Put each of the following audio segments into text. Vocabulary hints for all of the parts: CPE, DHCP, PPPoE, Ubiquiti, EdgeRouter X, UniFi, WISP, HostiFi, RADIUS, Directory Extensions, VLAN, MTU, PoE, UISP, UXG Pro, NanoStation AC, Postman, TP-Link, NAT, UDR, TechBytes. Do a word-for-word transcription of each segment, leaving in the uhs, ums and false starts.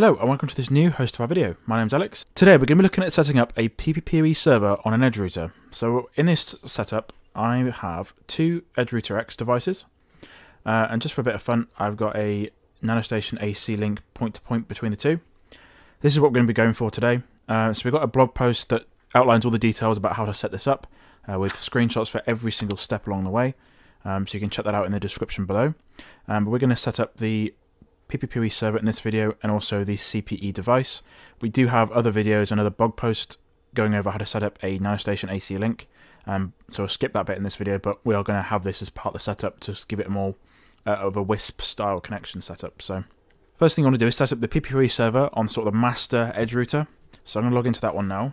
Hello and welcome to this new HostiFi video. My name's Alex. Today we're going to be looking at setting up a P P P o E server on an edge router. So in this setup I have two EdgeRouter X devices uh, and just for a bit of fun I've got a NanoStation A C link point to point between the two. This is what we're going to be going for today. Uh, so we've got a blog post that outlines all the details about how to set this up uh, with screenshots for every single step along the way. Um, so you can check that out in the description below. Um, but we're going to set up the P P P o E server in this video and also the C P E device. We do have other videos and other blog posts going over how to set up a NanoStation A C link, um, so I'll skip that bit in this video, but we are going to have this as part of the setup to give it more uh, of a WISP style connection setup. So first thing you want to do is set up the P P P o E server on sort of the master edge router. So I'm going to log into that one now.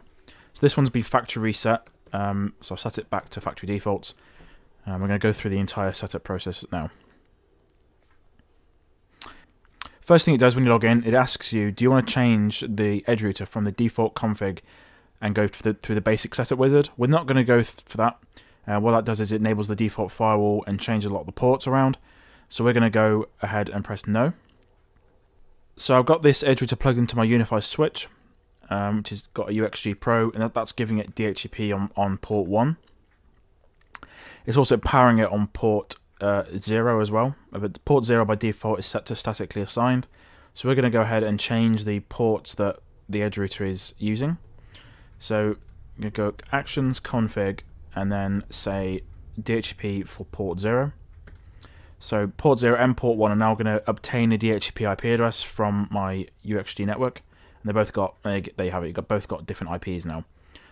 So this one's been factory reset, um, so I've set it back to factory defaults, and we're going to go through the entire setup process now. First thing it does when you log in, it asks you, do you want to change the edge router from the default config and go through the, through the basic setup wizard? We're not going to go th for that. Uh, what that does is it enables the default firewall and changes a lot of the ports around. So we're going to go ahead and press no. So I've got this edge router plugged into my UniFi switch, um, which has got a U X G Pro, and that, that's giving it D H C P on, on port one. It's also powering it on port Uh, zero as well, but port zero by default is set to statically assigned. So we're going to go ahead and change the ports that the edge router is using. So I'm going to go actions config and then say D H C P for port zero. So port zero and port one are now going to obtain a D H C P I P address from my U X G network, and they both got they there you have it. You got both got different I Ps now.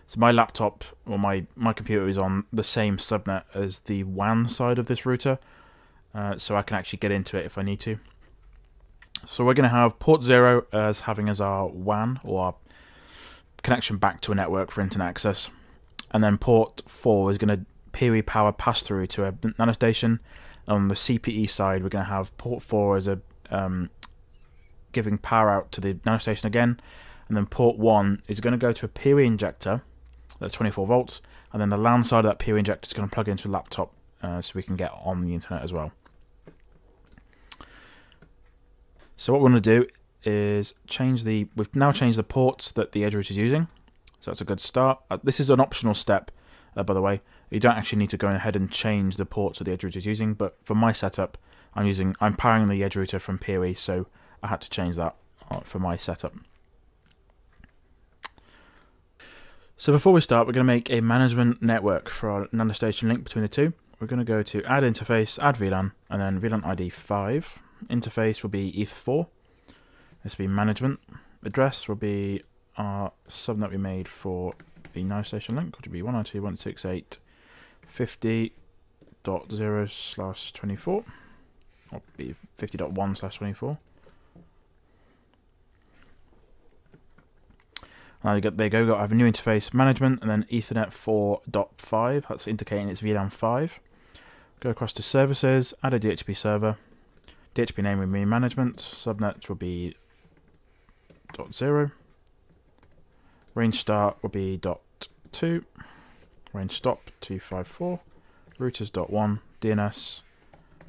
So my laptop, or my, my computer, is on the same subnet as the W A N side of this router, uh, so I can actually get into it if I need to. So we're going to have port zero as having as our W A N, or our connection back to a network for internet access. And then port four is going to PoE power pass through to a NanoStation. On the C P E side, we're going to have port four as a um, giving power out to the NanoStation again. And then port one is going to go to a PoE injector. That's twenty-four volts, and then the LAN side of that P O E injector is going to plug into a laptop uh, so we can get on the internet as well. So what we want to do is change the, we've now changed the ports that the edge router is using, so that's a good start. Uh, this is an optional step, uh, by the way. You don't actually need to go ahead and change the ports that the edge router is using, but for my setup, I'm using, I'm powering the edge router from P O E, so I had to change that for my setup. So before we start, we're going to make a management network for our NanoStation link between the two. We're going to go to add interface, add V LAN, and then V LAN I D five. Interface will be E T H four. This will be management. Address will be our subnet we made for the NanoStation link, which will be one ninety-two dot one sixty-eight dot fifty dot zero slash twenty-four, or be fifty dot one slash twenty-four. There you go, there you go, I have a new interface management and then Ethernet four dot five, that's indicating it's V LAN five. Go across to services, add a D H C P server. D H C P name will be management, subnet will be dot zero. Range start will be dot two. Range stop two fifty-four. Routers dot one. D N S,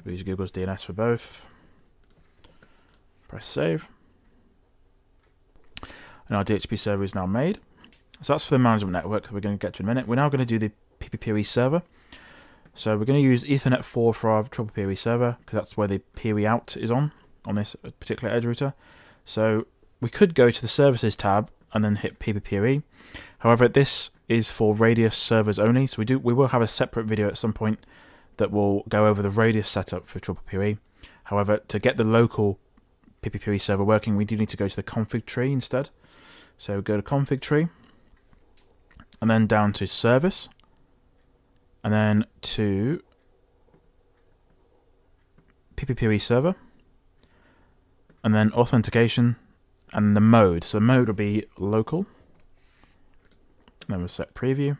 we use Google's D N S for both. Press save. And our D H C P server is now made. So that's for the management network that we're going to get to in a minute. We're now going to do the P P P o E server. So we're going to use Ethernet four for our triple PoE server, because that's where the PoE out is on, on this particular edge router. So we could go to the services tab and then hit P P P o E. However, this is for RADIUS servers only. So we do we will have a separate video at some point that will go over the RADIUS setup for triple PoE. However, to get the local P P P o E server working, we do need to go to the config tree instead. So go to config tree, and then down to service, and then to P P P o E server, and then authentication, and the mode. So the mode will be local. And then we'll set preview.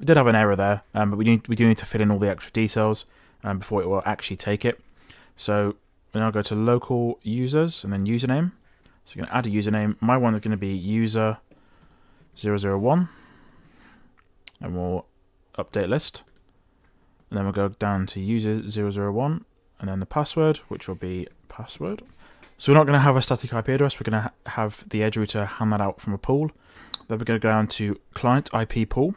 We did have an error there, um, but we, need, we do need to fill in all the extra details um, before it will actually take it. So we now go to local users and then username. So you're going to add a username. My one is going to be user zero zero one, and we'll update list. and then we'll go down to user zero zero one, and then the password, which will be password. So we're not going to have a static I P address, we're going to ha have the edge router hand that out from a pool. Then we're going to go down to client I P pool,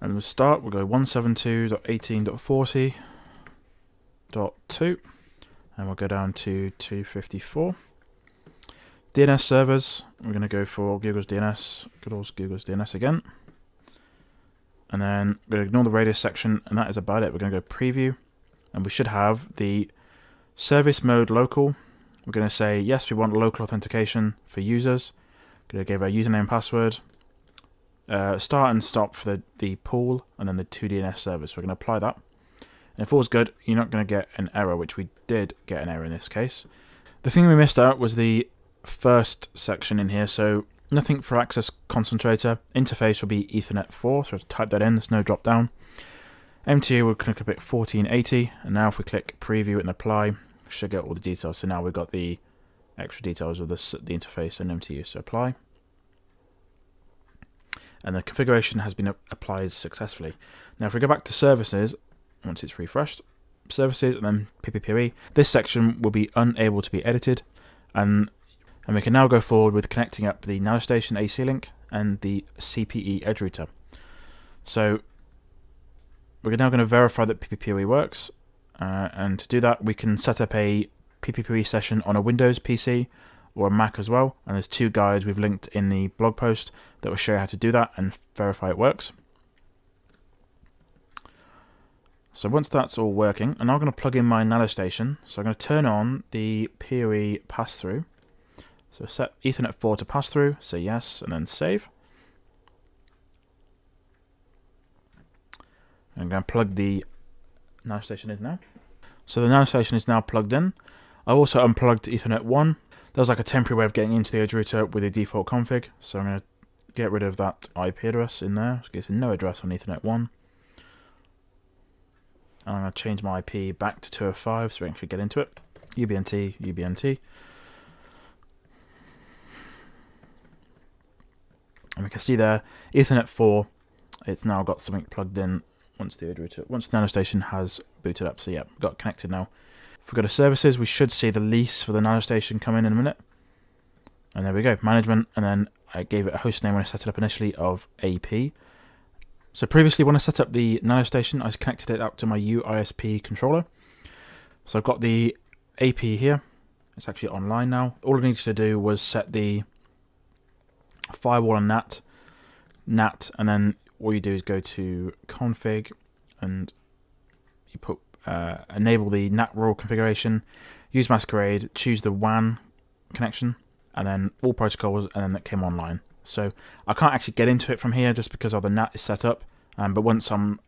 and we'll start, we'll go one seventy-two dot eighteen dot forty dot two, and we'll go down to two fifty-four. D N S servers, we're going to go for Google's D N S, good old Google's D N S again. And then we're going to ignore the radius section, and that is about it. We're going to go preview, and we should have the service mode local. We're going to say, yes, we want local authentication for users. We're going to give our username and password, uh, start and stop for the, the pool, and then the two D N S servers. We're going to apply that. And if all's good, you're not going to get an error, which we did get an error in this case. The thing we missed out was the first section in here, so nothing for access concentrator. Interface will be Ethernet four, so we'll type that in, there's no drop down. M T U, we'll click a bit fourteen eighty, and now if we click preview and apply, should get all the details. So now we've got the extra details of this, the interface and M T U, so apply. And the configuration has been applied successfully. Now if we go back to services, once it's refreshed, services and then P P P O E, this section will be unable to be edited, and and we can now go forward with connecting up the NanoStation A C link and the C P E edge router. So we're now going to verify that P P P O E works, uh, and to do that we can set up a P P P O E session on a Windows P C or a Mac as well, and there's two guides we've linked in the blog post that will show you how to do that and verify it works. So once that's all working, I'm now going to plug in my NanoStation, so I'm going to turn on the P O E pass-through. So set Ethernet four to pass through, say yes, and then save. I'm going to plug the NanoStation in now. So the NanoStation is now plugged in. I also unplugged Ethernet one. There's like a temporary way of getting into the edge router with the default config. So I'm going to get rid of that I P address in there. So it's no address on Ethernet one. And I'm going to change my I P back to two oh five so we can actually get into it. U B N T, U B N T. And we can see there, Ethernet four, it's now got something plugged in once the edge router, once the NanoStation has booted up. So yeah, got connected now. If we go to services, we should see the lease for the NanoStation come in in a minute. And there we go, management, and then I gave it a host name when I set it up initially of A P. So previously when I set up the NanoStation, I connected it up to my U I S P controller. So I've got the A P here, it's actually online now. All I needed to do was set the firewall and NAT, NAT, and then all you do is go to config and you put uh, enable the NAT rule configuration, use masquerade, choose the W A N connection, and then all protocols, and then that came online. So I can't actually get into it from here just because of the NAT is set up, um, but once I'm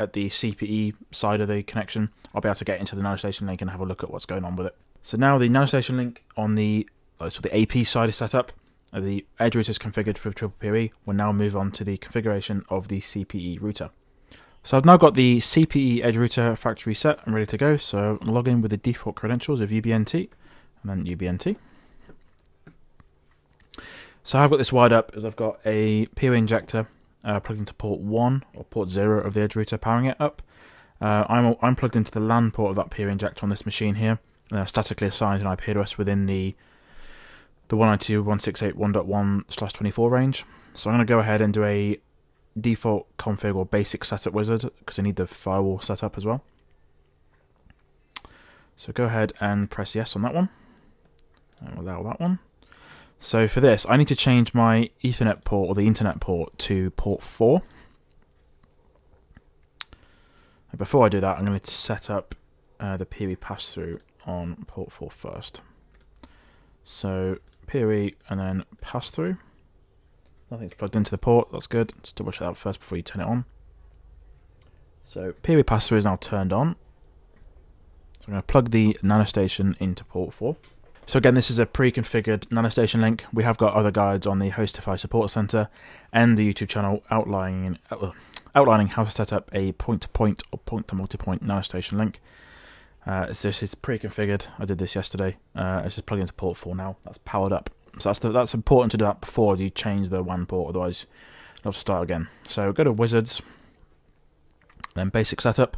at the C P E side of the connection, I'll be able to get into the NanoStation link and have a look at what's going on with it. So now the NanoStation link on the uh, so the A P side is set up. The edge router is configured for P P P O E. We'll now move on to the configuration of the C P E router. So I've now got the C P E edge router factory set and ready to go. So I'll log in with the default credentials of U B N T and then U B N T. So I've got this wired up as I've got a P O E injector uh, plugged into port one or port zero of the edge router, powering it up. Uh, I'm, I'm plugged into the LAN port of that P O E injector on this machine here, and I've statically assigned an I P address within the the one ninety-two dot one sixty-eight dot one dot one slash twenty-four range. So I'm going to go ahead and do a default config or basic setup wizard because I need the firewall setup as well. So go ahead and press yes on that one. And allow that one. So for this, I need to change my Ethernet port or the internet port to port four. And before I do that, I'm going to set up uh, the P O E pass-through on port four first. So P O E and then pass through. Nothing's plugged into the port, that's good. Let's double check that out first before you turn it on. So P O E pass through is now turned on. So I'm going to plug the NanoStation into port four. So again, this is a pre-configured NanoStation link. We have got other guides on the HostiFi Support Center and the YouTube channel outlining outlining how to set up a point-to-point or point-to-multipoint NanoStation link. Uh, so this is pre-configured. I did this yesterday. Uh, it's just plugged into port four now. That's powered up. So that's the, that's important to do that before you change the W A N port. Otherwise, you'll have to start again. So go to Wizards, then Basic Setup,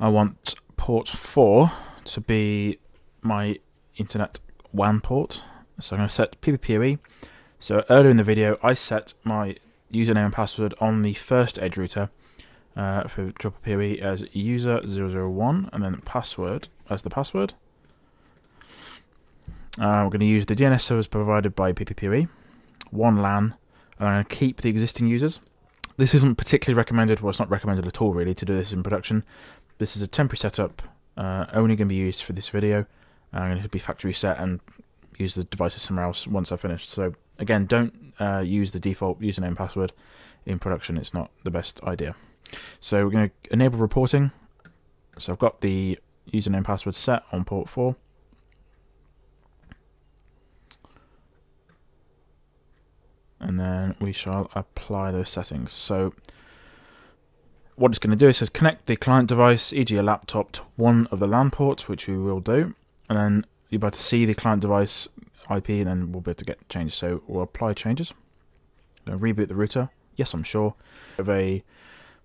I want port four to be my Internet W A N port. So I'm going to set P P P O E. So earlier in the video, I set my username and password on the first edge router uh, for P P P O E as user zero zero one, and then password as the password. Uh, we're going to use the D N S servers provided by P P P O E, one LAN, and I'm going to keep the existing users. This isn't particularly recommended, well, it's not recommended at all really to do this in production. This is a temporary setup, uh, only going to be used for this video. I'm going to be factory set and use the devices somewhere else once I've finished. So again, don't uh, use the default username and password in production, it's not the best idea. So we're going to enable reporting. So I've got the username and password set on port four. And then we shall apply those settings. So what it's going to do is says connect the client device, for example a laptop, to one of the LAN ports, which we will do. And then you'll be able to see the client device I P, and then we'll be able to get changes. So we'll apply changes. Then reboot the router. Yes, I'm sure. Of a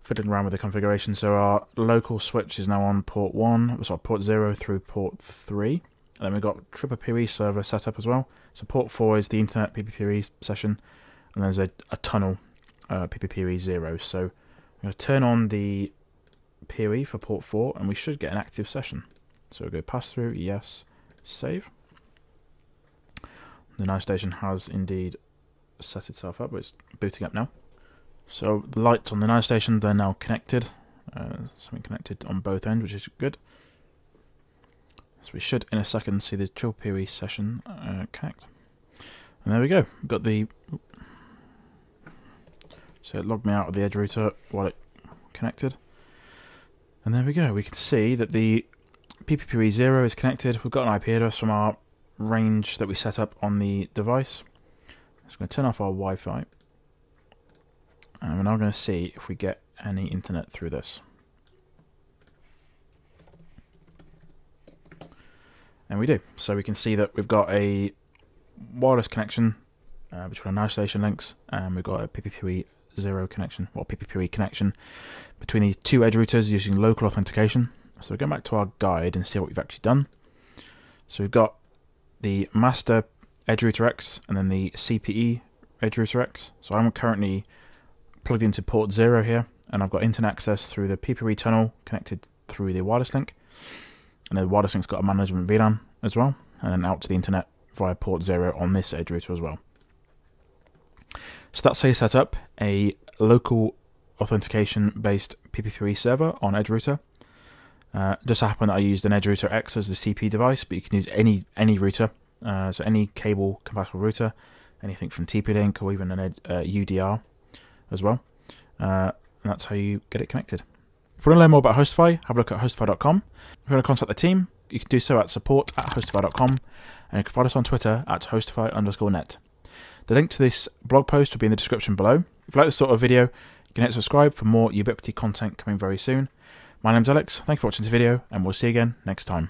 fiddling around with the configuration. So our local switch is now on port one, sorry, port zero through port three. And then we've got P P P O E server set up as well. So port four is the internet P P P O E session, and there's a, a tunnel uh, P P P O E zero. So I'm going to turn on the P O E for port four, and we should get an active session. So we'll go pass through, yes, save. The NanoStation has indeed set itself up, but it's booting up now. So the lights on the NanoStation, they're now connected. Uh, something connected on both ends, which is good. So we should in a second see the chill P O E session uh, connect. And there we go. We've got the... So it logged me out of the edge router while it connected. And there we go. We can see that the P P P O E zero is connected. We've got an I P address from our range that we set up on the device. I'm just going to turn off our Wi-Fi. And we're now going to see if we get any internet through this. And we do. So we can see that we've got a wireless connection uh, between our NanoStation links, and we've got a P P P O E zero connection, or P P P O E connection between the two edge routers using local authentication. So we're going back to our guide and see what we've actually done. So we've got the master EdgeRouter X and then the C P E EdgeRouter X. So I'm currently plugged into port zero here, and I've got internet access through the P P P O E tunnel connected through the wireless link. And the wireless link's got a management V LAN as well, and then out to the internet via port zero on this edge router as well. So that's how you set up a local authentication-based P P P O E server on edge router. Uh, just happened that I used an edge router X as the C P device, but you can use any any router, uh, so any cable-compatible router, anything from T P-Link or even an ed uh, U D R as well. Uh, and that's how you get it connected. If you want to learn more about HostiFi, have a look at HostiFi dot com. If you want to contact the team, you can do so at support at HostiFi dot com, and you can find us on Twitter at HostiFi underscore net. The link to this blog post will be in the description below. If you like this sort of video, you can hit subscribe for more Ubiquiti content coming very soon. My name's Alex, thank you for watching this video, and we'll see you again next time.